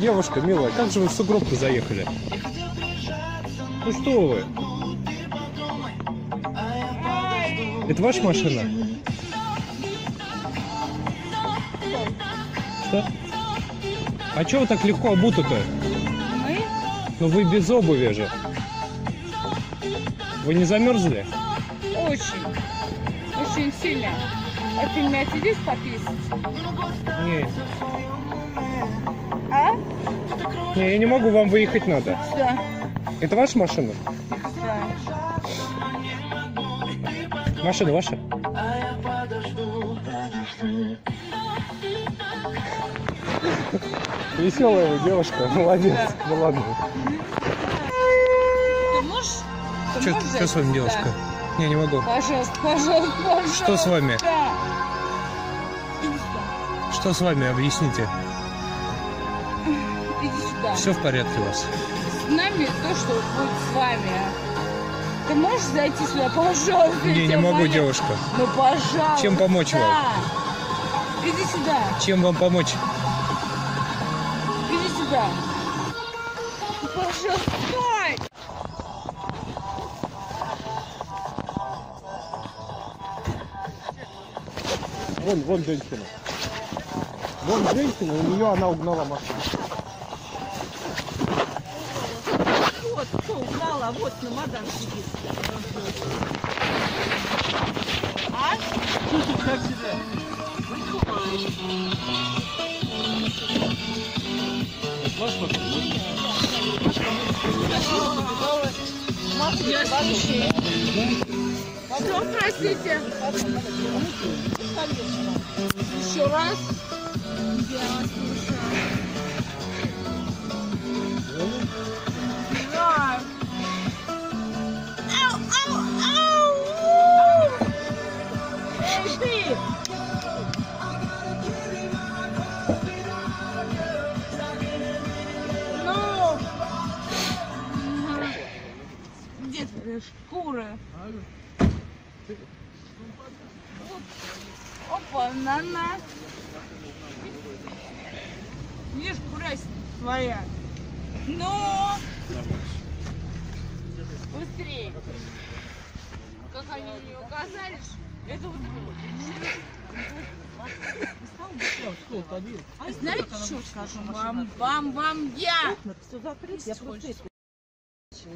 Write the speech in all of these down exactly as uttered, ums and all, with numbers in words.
Девушка, милая, как же вы в сугроб-то заехали? Ну что вы? Это ваша машина? Что? А чего вы так легко обуты-то? Ну вы без обуви же. Вы не замерзли? Очень. Очень сильно. А ты меня сидишь пописать? Нет. А? Не, я не могу, вам выехать надо. Да. Это ваша машина? Да. Машина ваша? Веселая вы девушка, молодец, да. Молодец. Ты можешь? Ты что, можешь что с вами, девушка? Да. Не, не могу. Пожалуйста, пожалуйста, пожалуйста. Что с вами? Да. Что с вами, объясните? Все в порядке у вас? С нами то, что будет с вами. Ты можешь зайти сюда? Пожалуйста. Не, не могу, понять. Девушка. Ну, пожалуйста. Чем помочь да. вам? Иди сюда. Чем вам помочь? Иди сюда. Ну, пожалуйста. Стой. Вон, вон женщина. Вон женщина, у нее она угнала машину. А вот на мадам сидит. А? Что тут как всегда? Что, простите? Еще раз. Я вас слушаю. Шкуры. Опа, на-на. Видишь, шкура твоя. Но! Быстрее. Как они не указали, это вот а знаете, что скажу? Вам, вам, вам я! Все закрыто, я просто... из этого из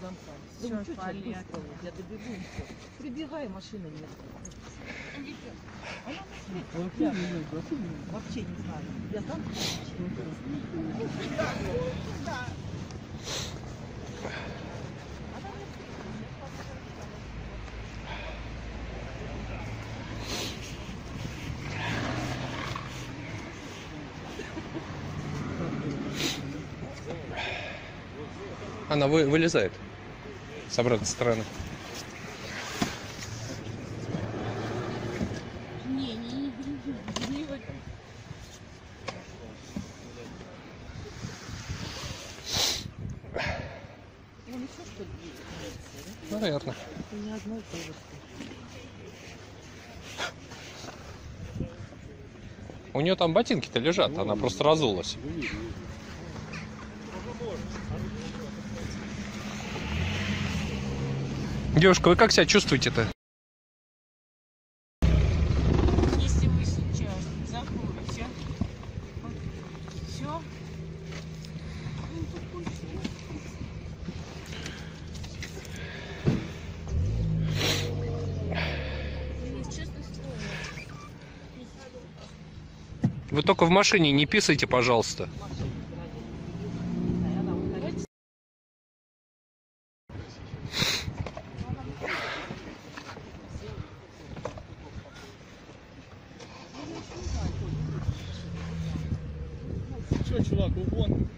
замка. Думаю, что я добегу. Прибегай, машины нет. Я вообще не знаю. Я там. Она вы, вылезает с обратной стороны. Не, не, не, не, не. Он еще что-то делает? Вероятно. Это не одно и то же. У нее там ботинки-то лежат, она просто разулась. Девушка, вы как себя чувствуете-то? Если вы сейчас закроете все, вы только в машине не писайте, пожалуйста. Чувак, угон.